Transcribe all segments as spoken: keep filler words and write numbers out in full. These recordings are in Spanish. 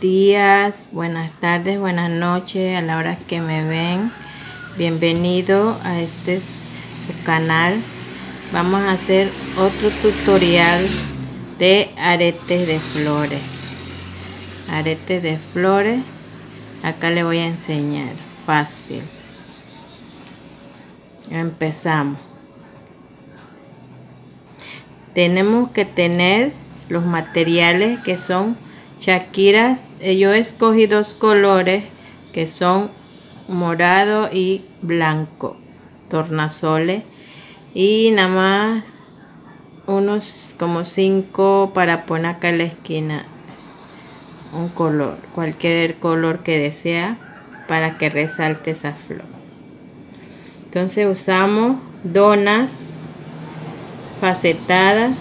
días, buenas tardes, buenas noches a la hora que me ven. Bienvenido a este canal. Vamos a hacer otro tutorial de aretes de flores. Aretes de flores. Acá le voy a enseñar. Fácil. Empezamos. Tenemos que tener los materiales que son chaquiras. Yo escogí dos colores que son morado y blanco, tornasoles, y nada más unos como cinco para poner acá en la esquina, un color, cualquier color que desea para que resalte esa flor. Entonces usamos donas facetadas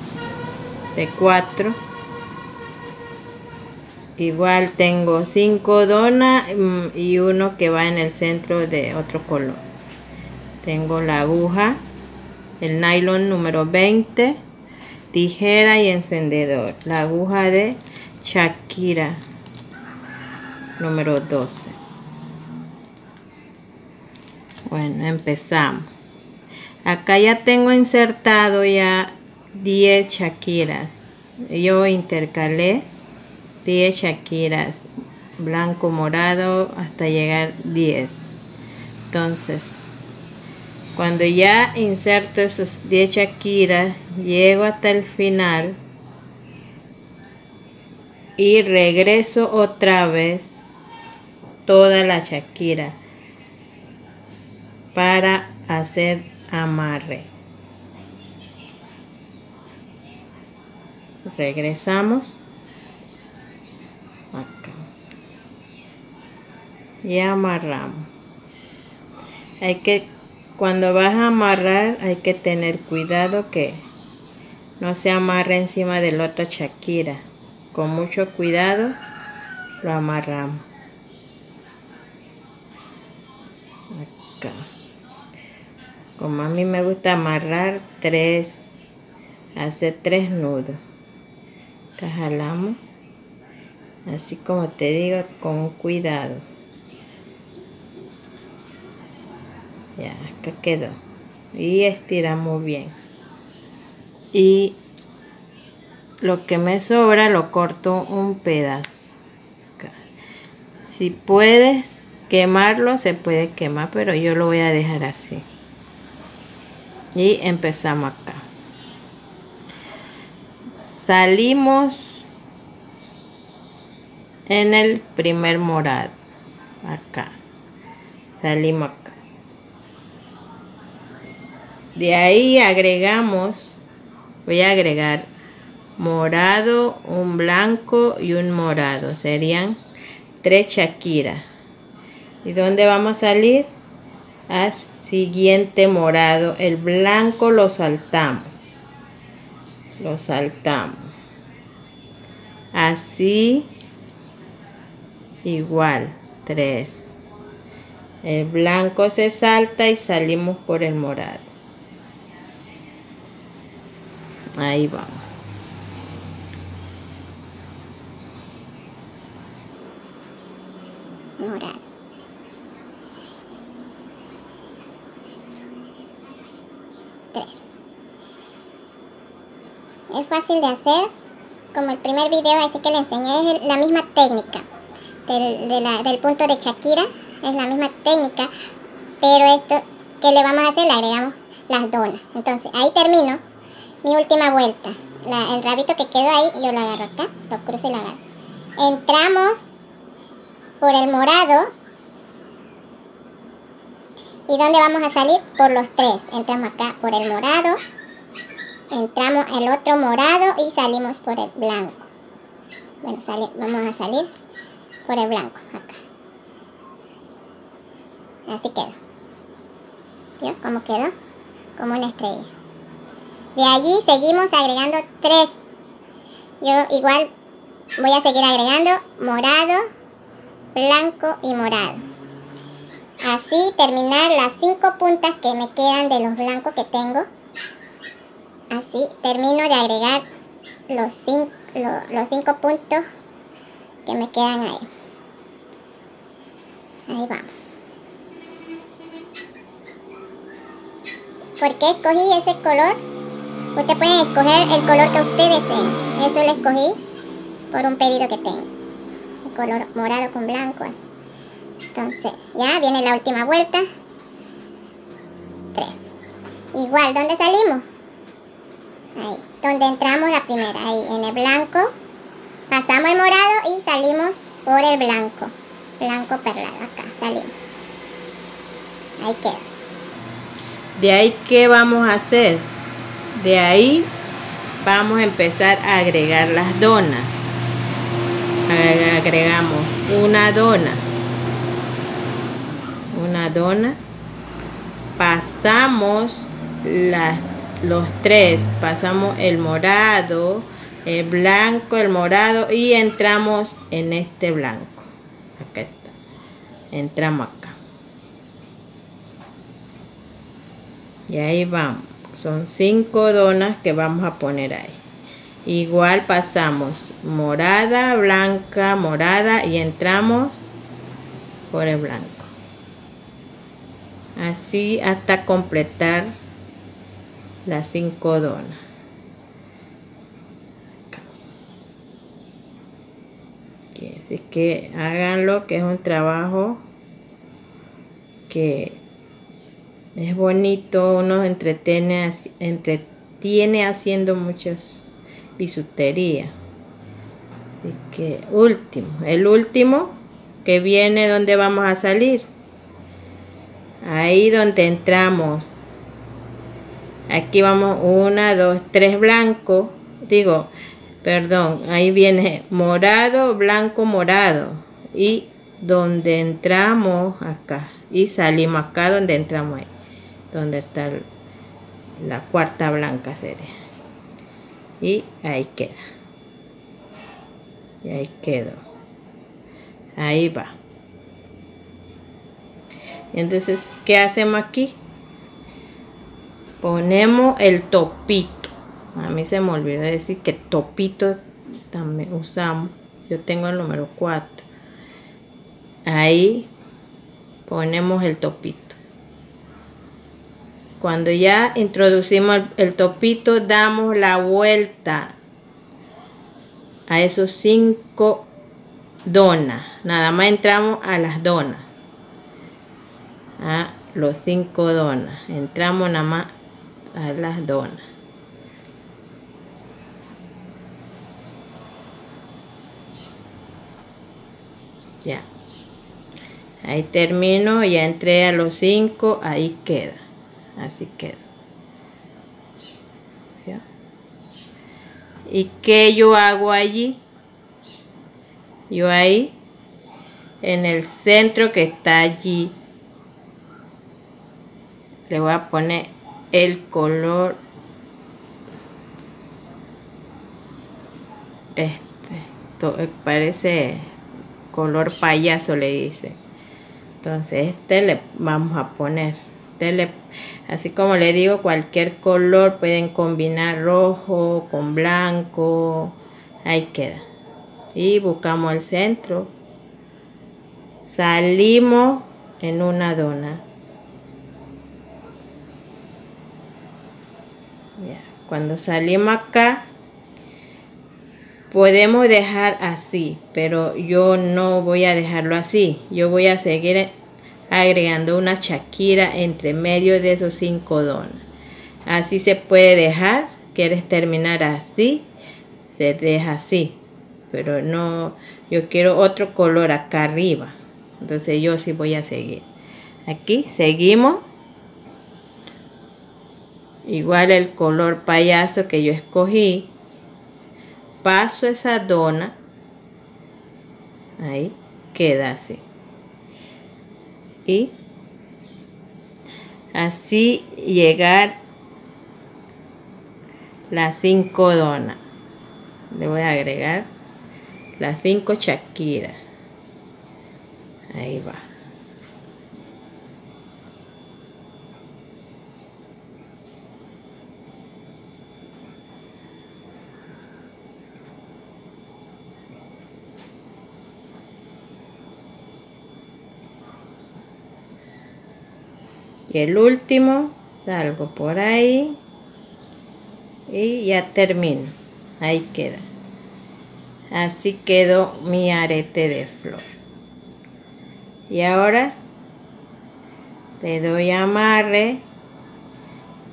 de cuatro. Igual tengo cinco donas y uno que va en el centro de otro color. Tengo la aguja, el nylon número veinte, tijera y encendedor. La aguja de Chaquira número doce. Bueno, empezamos. Acá ya tengo insertado ya diez chaquiras. Yo intercalé diez chaquiras, blanco, morado, hasta llegar diez. Entonces, cuando ya inserto esos diez chaquiras, llego hasta el final y regreso otra vez toda la chaquira para hacer amarre. Regresamos acá y amarramos. Hay que, cuando vas a amarrar, hay que tener cuidado que no se amarre encima de la otra chaquira. Con mucho cuidado lo amarramos acá. Como a mí me gusta amarrar tres, hacer tres nudos. Acá jalamos, así como te digo, con cuidado. Ya, acá quedó. Y estiramos bien. Y lo que me sobra lo corto un pedazo. Acá. Si puedes quemarlo, se puede quemar, pero yo lo voy a dejar así. Y empezamos acá. Salimos en el primer morado. Acá. Salimos acá. De ahí agregamos, voy a agregar morado, un blanco y un morado. Serían tres chaquiras. ¿Y dónde vamos a salir? Así. Siguiente morado, el blanco lo saltamos, lo saltamos, así igual, tres, el blanco se salta y salimos por el morado, ahí vamos. Morado. Es fácil de hacer, como el primer video ese que le enseñé, es la misma técnica del, de la, del punto de chaquira, es la misma técnica, pero esto que le vamos a hacer, le agregamos las donas. Entonces ahí termino mi última vuelta, la, el rabito que quedó ahí, yo lo agarro acá, lo cruzo y lo agarro, entramos por el morado y donde vamos a salir por los tres, entramos acá por el morado, entramos el otro morado y salimos por el blanco. Bueno, sale, vamos a salir por el blanco acá. Así quedó. ¿Vio cómo quedó? Como una estrella. De allí seguimos agregando tres. Yo igual voy a seguir agregando morado, blanco y morado. Así terminar las cinco puntas que me quedan de los blancos que tengo. Así termino de agregar los cinco, lo, los cinco puntos que me quedan ahí. Ahí vamos. ¿Por qué escogí ese color? Ustedes pueden escoger el color que ustedes deseen. Eso lo escogí por un pedido que tengo. El color morado con blanco. Entonces, ya viene la última vuelta. Tres. Igual, ¿dónde salimos? Ahí, donde entramos la primera, ahí en el blanco, pasamos el morado y salimos por el blanco, blanco perlado, acá salimos, ahí queda. De ahí, ¿qué vamos a hacer? De ahí vamos a empezar a agregar las donas. Agregamos una dona, una dona, pasamos las los tres, pasamos el morado, el blanco, el morado y entramos en este blanco. Acá está. Entramos acá. Y ahí vamos. Son cinco donas que vamos a poner ahí. Igual pasamos morada, blanca, morada y entramos por el blanco. Así hasta completar las cinco donas. Así que háganlo, que es un trabajo que es bonito, uno entretiene, entretiene haciendo muchas bisuterías. Así que último, el último que viene, donde vamos a salir, ahí donde entramos. Aquí vamos, una, dos, tres, blanco, digo, perdón, ahí viene morado, blanco, morado. Y donde entramos acá, y salimos acá donde entramos ahí, donde está la cuarta blanca sería. Y ahí queda. Y ahí quedó. Ahí va. Entonces, ¿qué hacemos aquí? Ponemos el topito. A mí se me olvidó decir que topito también usamos. Yo tengo el número cuatro. Ahí ponemos el topito. Cuando ya introducimos el, el topito, damos la vuelta a esos cinco donas. Nada más entramos a las donas. A los cinco donas. Entramos nada más a las donas. Ya. Ahí termino, ya entré a los cinco, ahí queda. Así queda. Ya. ¿Y qué yo hago allí? Yo ahí, en el centro que está allí, le voy a poner el color este, parece color payaso, le dice. Entonces este le vamos a poner, este le, así como le digo, cualquier color pueden combinar, rojo con blanco, ahí queda. Y buscamos el centro, salimos en una dona. Cuando salimos acá, podemos dejar así, pero yo no voy a dejarlo así. Yo voy a seguir agregando una chaquira entre medio de esos cinco donas. Así se puede dejar. ¿Quieres terminar así? Se deja así. Pero no, yo quiero otro color acá arriba. Entonces yo sí voy a seguir. Aquí seguimos. Igual el color payaso que yo escogí, paso esa dona, ahí queda así. Y así llegar las cinco donas. Le voy a agregar las cinco chaquiras. Ahí va. y el último salgo por ahí y ya termino. Ahí queda. Así quedó mi arete de flor. Y ahora le doy amarre,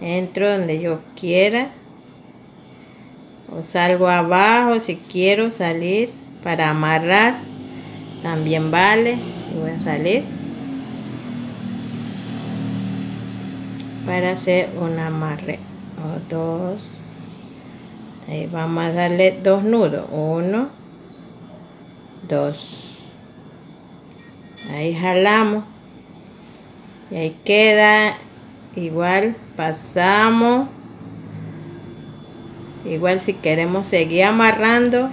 entro donde yo quiera o salgo abajo si quiero salir para amarrar, también vale. Voy a salir para hacer un amarre, o dos. Ahí vamos a darle dos nudos, uno, dos. Ahí jalamos y ahí queda. Igual pasamos, igual si queremos seguir amarrando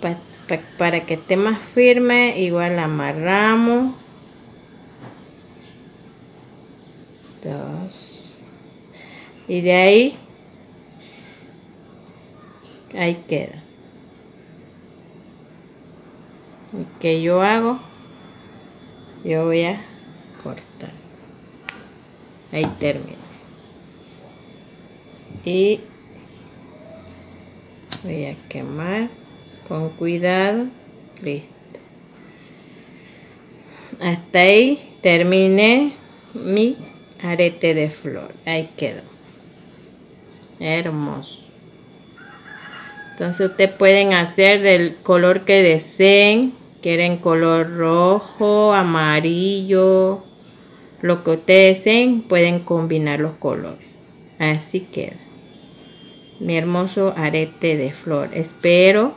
pa, pa, para que esté más firme, igual amarramos dos y de ahí ahí queda. Y que yo hago, yo voy a cortar. Ahí termino. Y voy a quemar con cuidado. Listo. Hasta ahí terminé mi arete de flor. Ahí quedó. Hermoso. Entonces ustedes pueden hacer del color que deseen. Quieren color rojo, amarillo, lo que ustedes deseen, pueden combinar los colores. Así queda mi hermoso arete de flor. Espero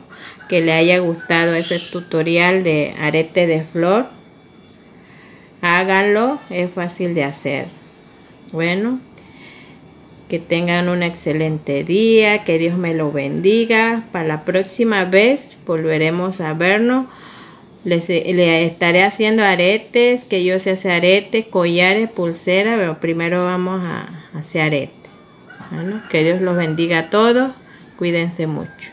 que le haya gustado ese tutorial de arete de flor. Háganlo, es fácil de hacer. Bueno, que tengan un excelente día, que Dios me lo bendiga. Para la próxima vez volveremos a vernos. Les, les estaré haciendo aretes, que yo sé hacer aretes, collares, pulseras, pero primero vamos a, a hacer aretes. Bueno, que Dios los bendiga a todos, cuídense mucho.